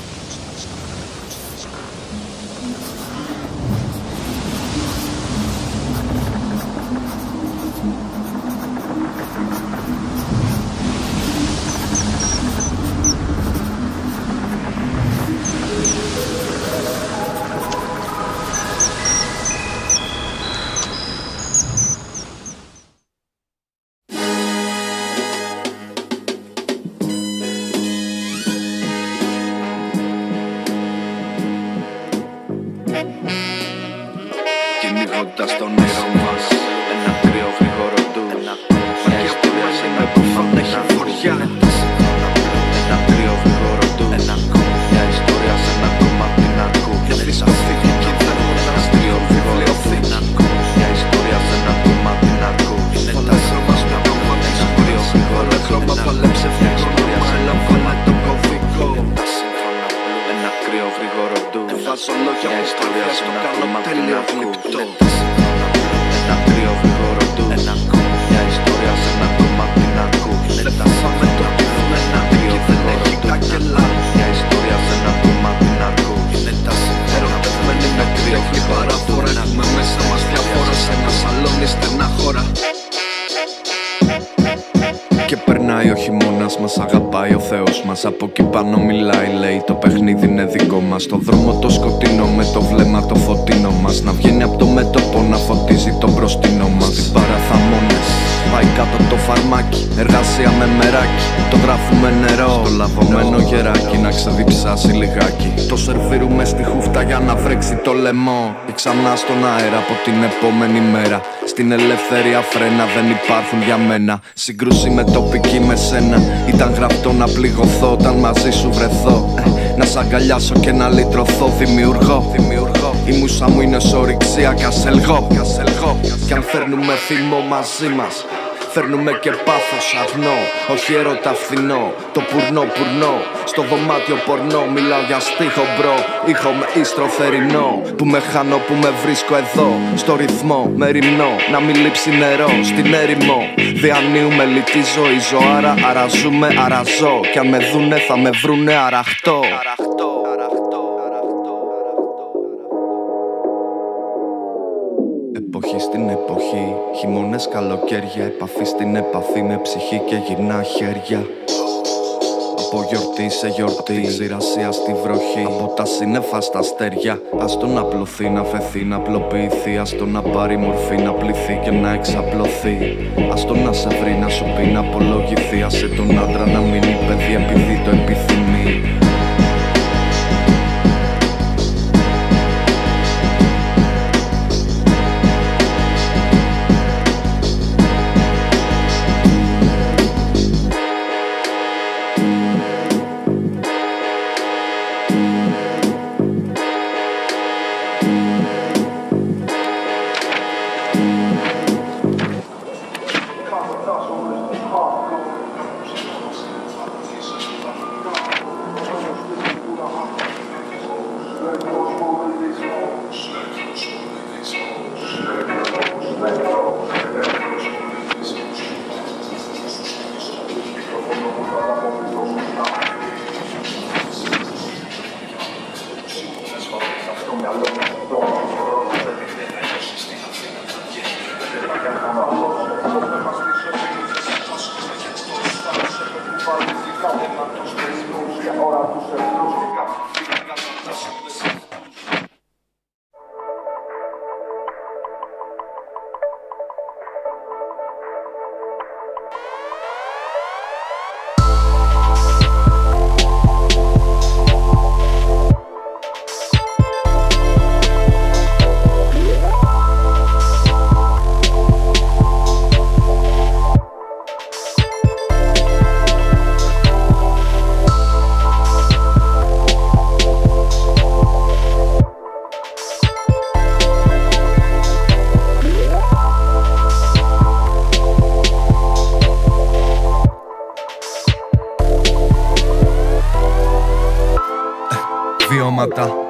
περνάει ο χειμώνας, μας αγαπάει ο Θεός μας. Από εκεί πάνω μιλάει, λέει το παιχνίδι είναι δικό μας. Το δρόμο το σκοτεινό με το βλέμμα το φωτεινό μας. Να βγαίνει από το μέτωπο να φωτίζει το μπροστινό μας. Στην παραθαμόνες πάει κάτω το φαρμάκι, εργασία με μεράκι, το γράφουμε νερό στο λαβωμένο γεράκι, να ξεδιψάσει λιγάκι. Το σερβίρουμε στη χούφτα για να βρέξει το λαιμό. Και ξανά στον αέρα από την επόμενη μέρα. Στην ελευθερία φρένα δεν υπάρχουν για μένα. Σύγκρουση με τοπική με σένα. Ήταν γραπτό να πληγωθώ όταν μαζί σου βρεθώ. Να σ' αγκαλιάσω και να λυτρωθώ. Δημιουργώ. Η μουσα μου είναι σ' ορυξία κι ας ελγώ. Κι αν φέρνουμε θυμό μαζί μας, φέρνουμε και πάθος αγνό. Όχι έρωτα φθηνό, το πουρνό. Στο δωμάτιο πορνό μιλάω για στίχο μπρο. Ήχο με ίστρο θερινό. Που με χάνω, που με βρίσκω εδώ. Στο ρυθμό, με ρυμνό. Να μην λείψει νερό στην έρημο. Διανύουμε λιτή ζωή ζωάρα. Αραζούμε, αραζώ. Κι αν με δούνε θα με βρούνε αραχτό. Εποχή στην εποχή, χειμώνες καλοκαίρια. Επαφή στην επαφή με ψυχή και γυρνά χέρια. Από γιορτή σε γιορτή, ξηρασία στη βροχή. Από τα σύννεφα στα αστέρια. Ας το να πλωθεί, να φεθεί, να απλοποιηθεί. Ας το να πάρει μορφή, να πληθεί και να εξαπλωθεί. Ας το να σε βρει, να σου πει, να απολογηθεί. Άσε τον άντρα να μείνει παιδί επειδή το επιθυμεί.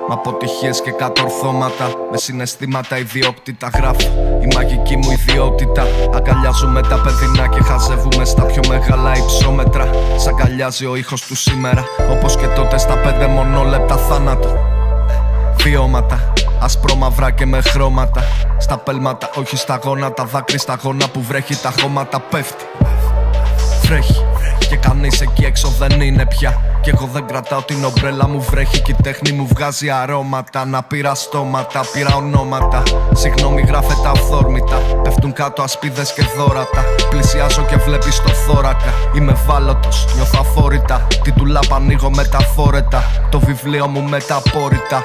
Μ' αποτυχίες και κατορθώματα. Με συναισθήματα ιδιόπτητα γράφω. Η μαγική μου ιδιότητα. Αγκαλιάζουμε τα παιδινά και χαζεύουμε στα πιο μεγάλα υψόμετρα. Σ' αγκαλιάζει ο ήχος του σήμερα. Όπως και τότε στα 5 μονόλεπτα θάνατο. Βιώματα. Ασπρόμαυρα και με χρώματα. Στα πέλματα, όχι στα γόνατα. Δάκρυ στα γόνα που βρέχει τα χώματα. Πέφτει. Βρέχει. Και κανείς εκεί έξω δεν είναι πια. Κι εγώ δεν κρατάω την ομπρέλα μου, βρέχει και η τέχνη μου βγάζει αρώματα. Να πήρα στόματα, πήρα ονόματα. Συγγνώμη, γράφεται αυθόρμητα. Πέφτουν κάτω ασπίδες και δόρατα. Πλησιάζω και βλέπεις το θώρακα. Είμαι βάλωτος, νιώθω αφόρητα. Την τουλάπα ανοίγω μεταφόρετα. Το βιβλίο μου με τα απόρριτα.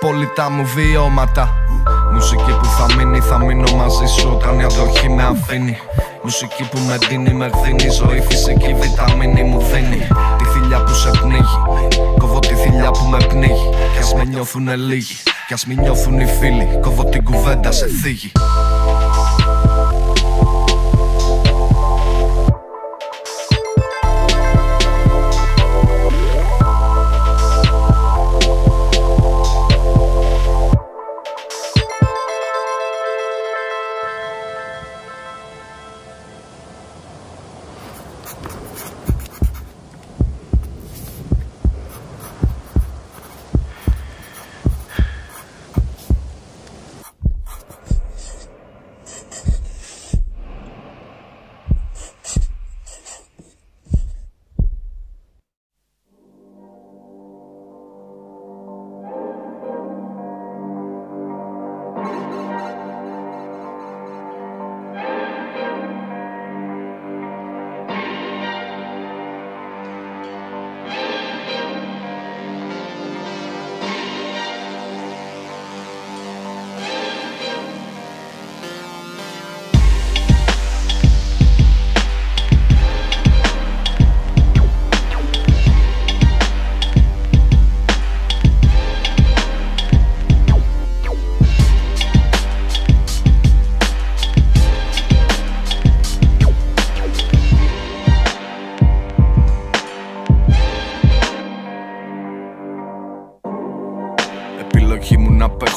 Πολιτά μου βιώματα. Μουσική που θα μείνει, θα μείνω μαζί σου όταν η αντοχή με αφήνει. Μουσική που με δίνει, με δίνει ζωή, φυσική βιταμίνη μου δίνει. Τη θηλιά που σε πνίγει, κόβω τη θηλιά που με πνίγει. Κι ας με νιώθουνε λίγοι, κι ας μη νιώθουν οι φίλοι. Κόβω την κουβέντα σε θίγει.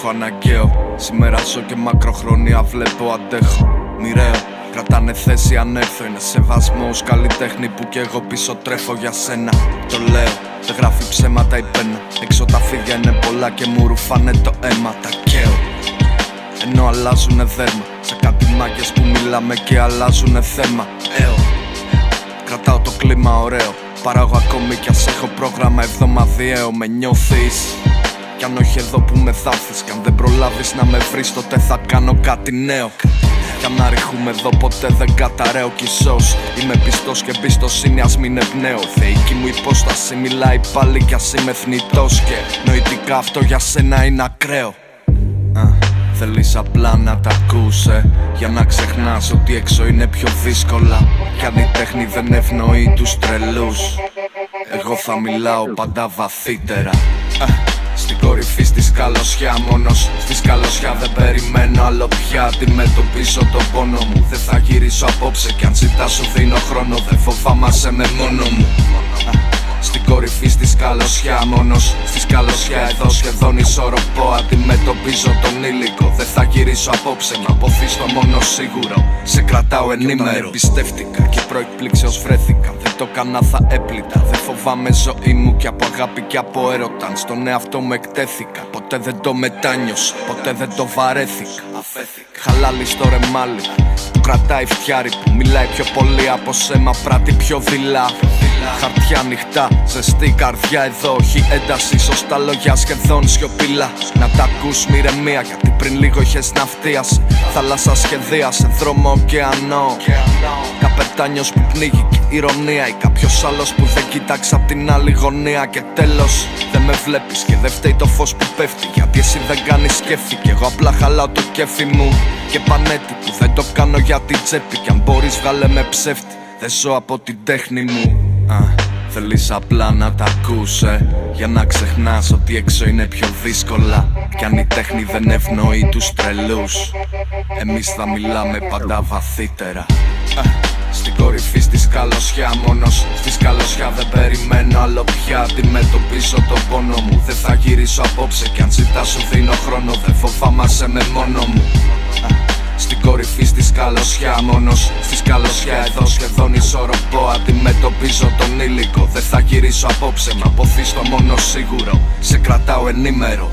έχω αναγκαίο. Σήμερα ζω και μακροχρονία βλέπω αντέχω. Μοιραίο. Κρατάνε θέση ανέφερνε. Σεβασμός καλλιτέχνη που κι εγώ πίσω τρέφω για σένα. Το λέω, δεν γράφει ψέματα η πένα. Έξω τα φίδια είναι πολλά και μου ρουφάνε το αίμα. Τα καίω, ενώ αλλάζουνε δέρμα. Σε κάτι μάγκες που μιλάμε και αλλάζουνε θέμα. Κρατάω το κλίμα ωραίο. Παράγω ακόμη κι ας έχω πρόγραμμα εβδομαδιαίο. Με νιώθεις, κι αν όχι εδώ που με θα'ρθεις. Κι αν δεν προλάβεις να με βρεις, τότε θα κάνω κάτι νέο. Κι αν αριχούμε εδώ ποτέ δεν καταραίω κι ίσως είμαι πιστός και εμπιστοσύνη ας μην εμπνέω. Θεϊκή μου υπόσταση μιλάει πάλι κι ας είμαι θνητός. Και νοητικά αυτό για σένα είναι ακραίο. Θέλεις απλά να τα ακούσε, για να ξεχνάς ότι έξω είναι πιο δύσκολα. Κι αν η τέχνη δεν ευνοεί τους τρελούς, εγώ θα μιλάω πάντα βαθύτερα. Στην κορυφή στη σκαλωσιά μόνος. Στη σκαλωσιά δεν περιμένω άλλο πια. Αντιμετωπίζω το πόνο μου. Δεν θα γυρίσω απόψε κι αν ζητάς σου δίνω χρόνο. Δεν φοβάμαι με μόνο μου. Στην κορυφή στη σκαλωσιά μόνος. Στη σκαλωσιά εδώ σχεδόν ισορροπώ. Αντιμετωπίζω τον ήλικο. Δεν θα γυρίσω απόψε να αποθείς το μόνο σίγουρο. Σε κρατάω ενήμερο. Πιστεύτηκα και προεκπλήξεως βρέθηκα. Δεν το κανά θα έπλητα. Δεν φοβάμαι ζωή μου και από αγάπη και από έρωταν. Στον εαυτό μου εκτέθηκα. Ποτέ δεν το μετάνιωσα. Ποτέ δεν το βαρέθηκα. Χαλάλι στο ρεμάλι που κρατάει φτιάρι. Που μιλάει πιο πολύ από σέμα. Πράττει πιο δειλά. Χαρτιά ανοιχτά, ζεστή καρδιά εδώ. Έχει ένταση, σωστά λόγια σχεδόν σιωπηλά. Να τα ακούς με ηρεμία, γιατί πριν λίγο είχες ναυτίασε. Θάλασσα σχεδίασε, δρόμο ωκεανό. Καπετάνιος που πνίγει και ηρωνία. Ή κάποιος άλλος που δεν κοίταξε απ' την άλλη γωνία. Και τέλος, δεν με βλέπεις και δεν φταίει το φως που πέφτει. Γιατί εσύ δεν κάνεις σκέφτη και εγώ απλά χαλάω το κέφι μου. Και πανέτη που δεν το κάνω για την τσέπη. Κι αν μπορείς βγάλε με ψεύτη, δεν ζω από την τέχνη μου. Θέλεις απλά να τα ακούσε, για να ξεχνάς ότι έξω είναι πιο δύσκολα. Κι αν η τέχνη δεν ευνοεί τους τρελούς, εμείς θα μιλάμε πάντα βαθύτερα. Στην κορυφή στη σκαλωσιά μόνος. Στη σκαλωσιά δεν περιμένω άλλο πια. Αντιμετωπίζω το πόνο μου. Δεν θα γυρίσω απόψε κι αν ζητάς σου δίνω χρόνο. Δεν φοβάμαι με μόνο μου. Στην κορυφή στη σκαλωσιά μόνος. Στη σκαλωσιά εδώ σχεδόν ισορροπώ. Αντιμετωπίζω τον ήλικο. Δεν θα γυρίσω απόψε να αποθείς το μόνο σίγουρο. Σε κρατάω ενήμερο.